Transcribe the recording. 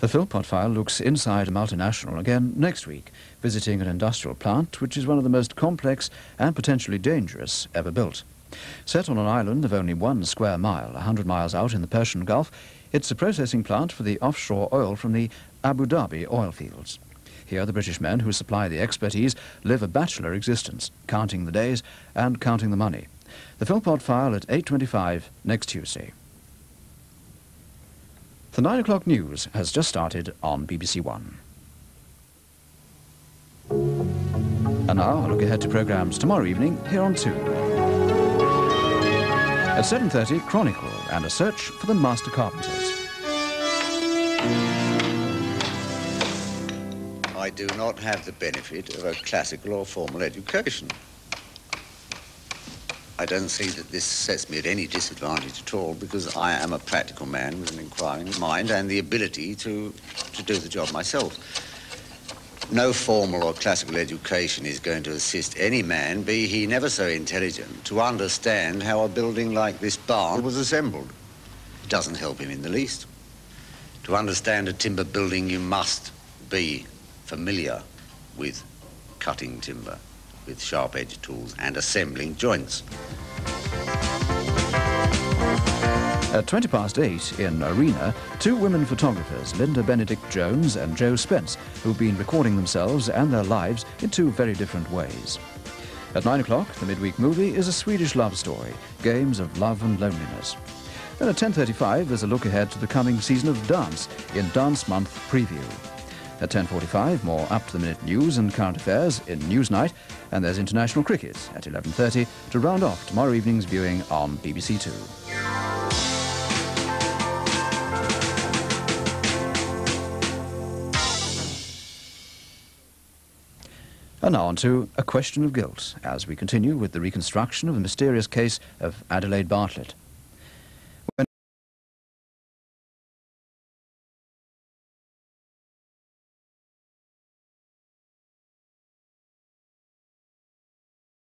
The Philpot File looks inside a multinational again next week, visiting an industrial plant which is one of the most complex and potentially dangerous ever built. Set on an island of only 1 square mile, 100 miles out in the Persian Gulf, it's a processing plant for the offshore oil from the Abu Dhabi oil fields. Here the British men who supply the expertise live a bachelor existence, counting the days and counting the money. The Philpot File at 8:25 next Tuesday. The 9 o'clock news has just started on BBC One. And now a look ahead to programmes tomorrow evening here on 2. At 7:30, Chronicle and a search for the master carpenters. I do not have the benefit of a classical or formal education. I don't see that this sets me at any disadvantage at all, because I am a practical man with an inquiring mind and the ability to do the job myself. No formal or classical education is going to assist any man, be he never so intelligent, to understand how a building like this barn was assembled. It doesn't help him in the least. To understand a timber building, you must be familiar with cutting timber, with sharp-edged tools and assembling joints. At 8:20 in Arena, 2 women photographers, Linda Benedict Jones and Joe Spence, who've been recording themselves and their lives in 2 very different ways. At 9 o'clock, the midweek movie is a Swedish love story, Games of Love and Loneliness. And at 10:35, there's a look ahead to the coming season of Dance in Dance Month Preview. At 10:45, more up-to-the-minute news and current affairs in Newsnight, and there's international cricket at 11:30 to round off tomorrow evening's viewing on BBC Two. And now on to A Question of Guilt, as we continue with the reconstruction of the mysterious case of Adelaide Bartlett.